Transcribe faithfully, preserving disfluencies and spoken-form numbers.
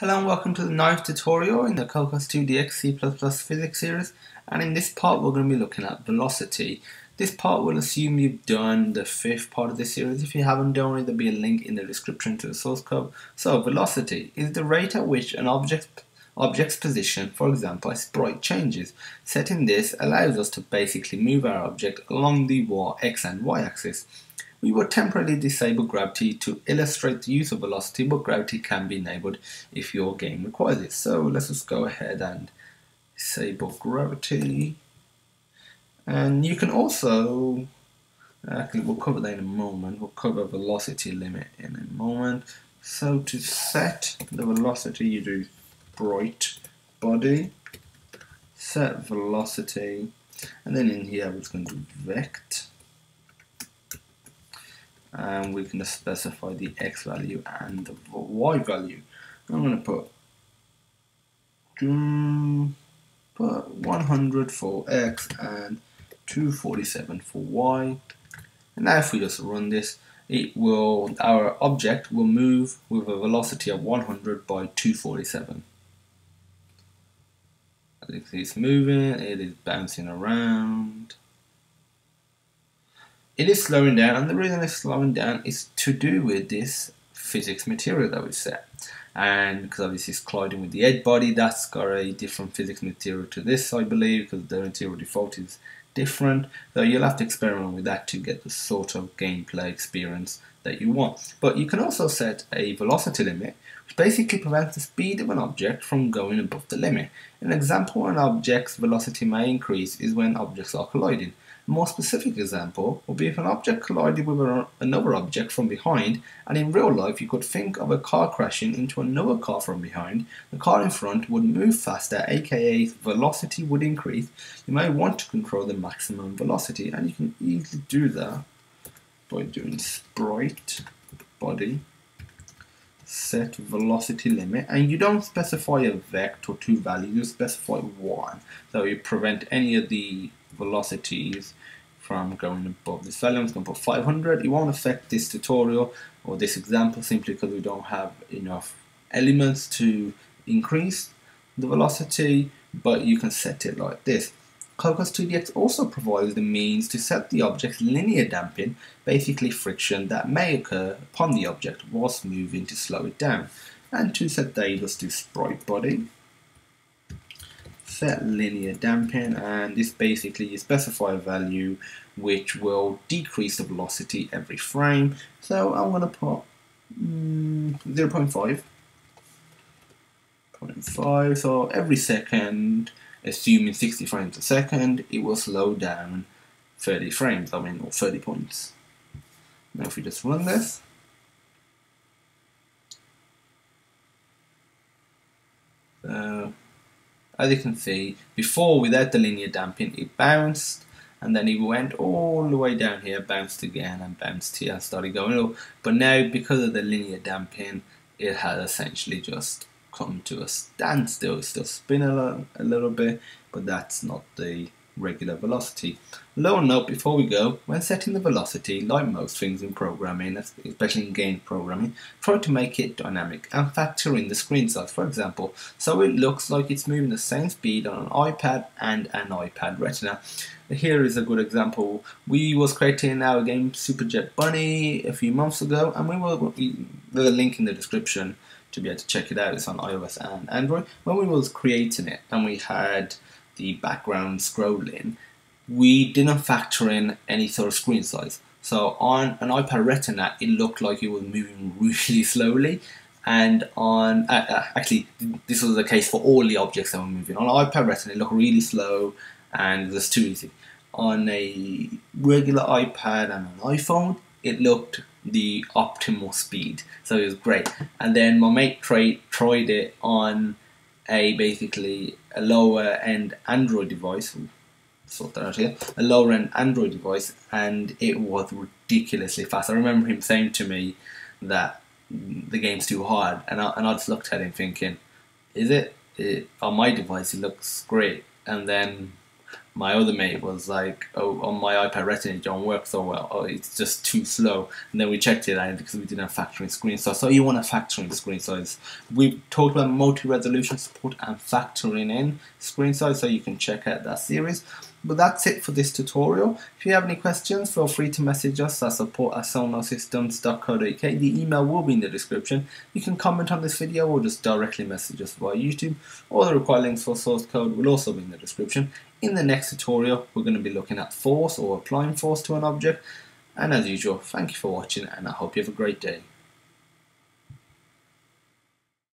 Hello and welcome to the ninth tutorial in the Cocos two d x C plus plus physics series, and in this part we're going to be looking at velocity. This part will assume you've done the fifth part of this series. If you haven't done it, there'll be a link in the description to the source code. So velocity is the rate at which an object object's position, for example a sprite, changes. Setting this allows us to basically move our object along the x and y axis. We will temporarily disable gravity to illustrate the use of velocity, but gravity can be enabled if your game requires it. So let's just go ahead and disable gravity. And you can also, actually we'll cover that in a moment, we'll cover velocity limit in a moment. So to set the velocity you do sprite body, set velocity, and then in here we're just going to do vect. And we can just specify the x value and the y value. I'm going to put, um, put one hundred for x and two forty-seven for y. And now if we just run this, it will, our object will move with a velocity of one hundred by two forty-seven. It's moving, it is bouncing around. It is slowing down, and the reason it's slowing down is to do with this physics material that we set. And because obviously it's colliding with the edge body, that's got a different physics material to this, I believe, because the material default is different. So you'll have to experiment with that to get the sort of gameplay experience that you want. But you can also set a velocity limit, which basically prevents the speed of an object from going above the limit. An example where an object's velocity may increase is when objects are colliding. A more specific example would be if an object collided with another object from behind, and in real life you could think of a car crashing into another car from behind. The car in front would move faster, aka velocity would increase. You may want to control the maximum velocity, and you can easily do that by doing sprite body, set velocity limit, and you don't specify a vect or two values, you specify one, so you prevent any of the velocities from going above this value. I'm just going to put five hundred. It won't affect this tutorial or this example simply because we don't have enough elements to increase the velocity, but you can set it like this. Cocos two d x also provides the means to set the object's linear damping, basically friction that may occur upon the object whilst moving to slow it down. And to set that, let's do sprite body, set linear damping, and this basically you specify a value which will decrease the velocity every frame. So I'm going to put mm, zero point five, zero point five, so every second, assuming sixty frames a second, it will slow down thirty frames, I mean, or thirty points. Now if we just run this, uh, as you can see, before without the linear damping it bounced, and then it went all the way down here, bounced again and bounced here, started going up. But now because of the linear damping it has essentially just come to a standstill. It's still spinning a, a little bit, but that's not the regular velocity. Little note before we go, when setting the velocity, like most things in programming, especially in game programming, try to make it dynamic and factor in the screen size, for example, so it looks like it's moving the same speed on an iPad and an iPad Retina. Here is a good example. We was creating our game Super Jet Bunny a few months ago, and we will, there's a link in the description to be able to check it out. It's on iOS and Android. When we was creating it and we had the background scrolling, we didn't factor in any sort of screen size. So on an iPad Retina, it looked like it was moving really slowly, and on uh, actually this was the case for all the objects that were moving. On an iPad Retina, it looked really slow and it was too easy. On a regular iPad and an iPhone, it looked the optimal speed, so it was great. And then my mate tried tried it on a basically a lower end Android device, we'll sort that out here, a lower end Android device, and it was ridiculously fast. I remember him saying to me that the game's too hard, and I, and I just looked at him thinking, is it? it? On my device it looks great, and then my other mate was like, oh, on my iPad Retina it don't work so well, oh, it's just too slow. And then we checked it out because we didn't have factory screen size. So you want a factory screen size. We've talked about multi-resolution support and factoring in screen size, so you can check out that series. But that's it for this tutorial. If you have any questions, feel free to message us at support at sonar systems dot co dot U K. The email will be in the description. You can comment on this video or just directly message us via YouTube. All the required links for source code will also be in the description. In the next tutorial, we're going to be looking at force or applying force to an object. And as usual, thank you for watching and I hope you have a great day.